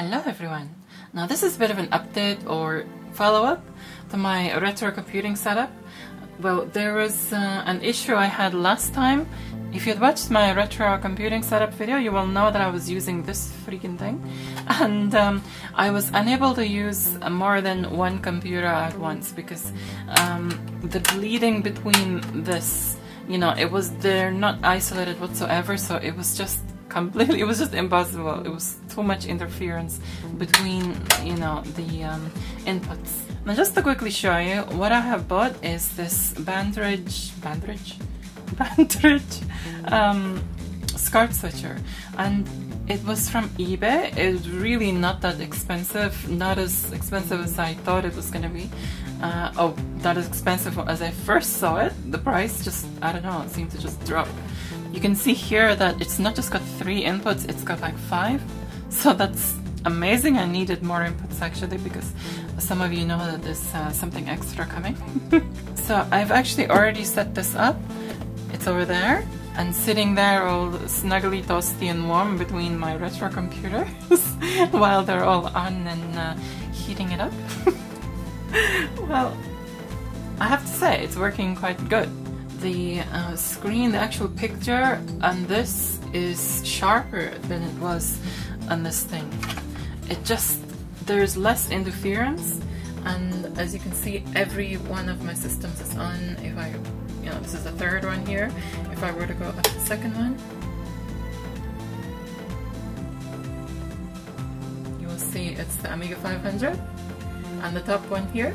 Hello everyone! Now this is a bit of an update or follow-up to my retro computing setup. Well, there was an issue I had last time. If you'd watched my retro computing setup video, you will know that I was using this freaking thing. And I was unable to use more than one computer at once because the bleeding between this, you know, they're not isolated whatsoever, so it was just completely, it was just impossible. It was too much interference between, you know, the inputs. Now just to quickly show you, what I have bought is this Bandridge SCART switcher, and it was from eBay. It's really not that expensive, not as expensive as I thought it was gonna be. Oh, not as expensive as I first saw it. The price just, I don't know, it seemed to just drop. You can see here that it's not just got 3 inputs, it's got like 5. So that's amazing. I needed more inputs actually, because some of you know that there's something extra coming. So I've actually already set this up. It's over there and sitting there all snuggly, toasty and warm between my retro computers while they're all on and heating it up. Well, I have to say it's working quite good. The screen, the actual picture on this is sharper than it was on this thing. It just, there's less interference, and as you can see, every one of my systems is on. If I, you know, this is the third one here. If I were to go up to the second one, you will see it's the Amiga 500, and the top one here.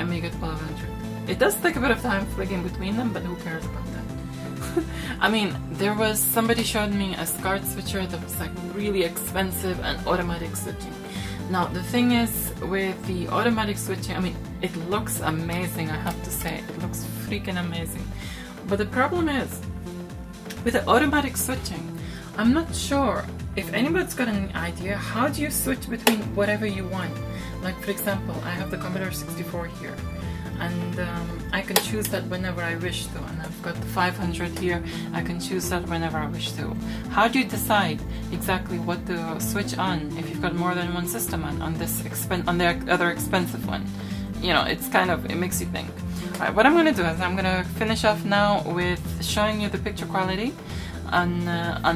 Amiga 1200. It does take a bit of time flicking between them, but who cares about that? I mean, there was, somebody showed me a SCART switcher that was like really expensive and automatic switching. Now the thing is with the automatic switching, I mean, it looks amazing, I have to say, it looks freaking amazing. But the problem is with the automatic switching, I'm not sure if anybody's got any idea, how do you switch between whatever you want? Like for example, I have the Commodore 64 here, and I can choose that whenever I wish to, and I've got the 500 here, I can choose that whenever I wish to. How do you decide exactly what to switch on if you've got more than one system on the other expensive one? You know, it's kind of, it makes you think. Alright, what I'm going to do is I'm going to finish off now with showing you the picture quality on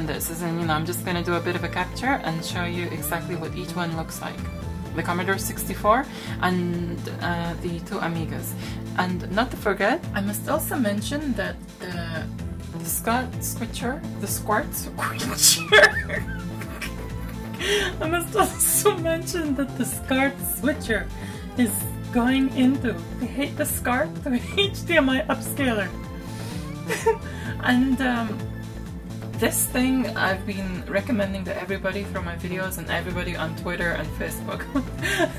this, as in, you know, I'm just going to do a bit of a capture and show you exactly what each one looks like. The Commodore 64 and the 2 Amigas. And not to forget, I must also mention that the SCART switcher is going into, I hate the SCART, the HDMI upscaler. And this thing I've been recommending to everybody from my videos and everybody on Twitter and Facebook.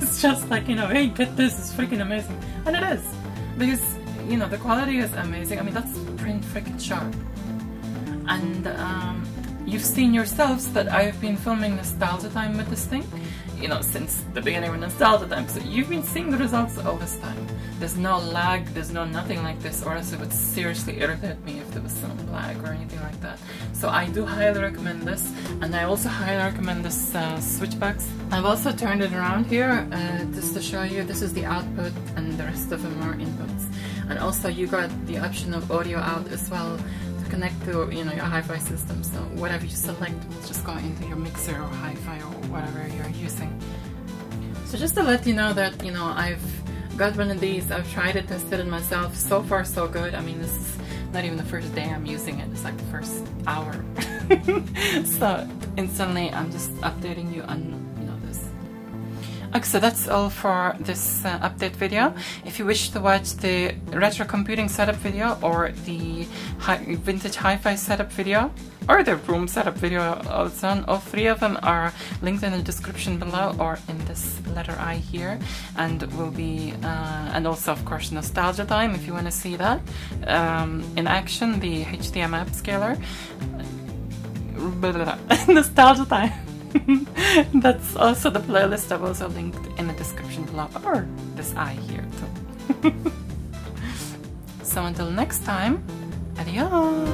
It's just like, you know, hey, get this, it's freaking amazing. And it is. Because, you know, the quality is amazing. I mean, that's print freaking sharp. And you've seen yourselves that I've been filming Nostalgia Time with this thing, you know, since the beginning of Nostalgia Time. So you've been seeing the results all this time. There's no lag, there's no nothing like this, or else it would seriously irritate me if there was some lag or anything like that. So I do highly recommend this, and I also highly recommend this switchbacks. I've also turned it around here just to show you, this is the output and the rest of them are inputs. And also you got the option of audio out as well to connect to, you know, your hi-fi system, so whatever you select will just go into your mixer or hi-fi or whatever you're using. So just to let you know that, you know, I've got one of these, I've tried it, tested it myself, so far so good. I mean, this is not even the first day I'm using it, it's like the first hour. So instantly I'm just updating you on, you know, this. Okay, so that's all for this update video. If you wish to watch the retro computing setup video or the vintage hi-fi setup video, or the room setup video also, and all 3 of them are linked in the description below or in this letter I here, and will be and also of course Nostalgia Time if you want to see that in action, the HDMI upscaler, Nostalgia Time. That's also the playlist I've also linked in the description below, or this I here too. So until next time, adios.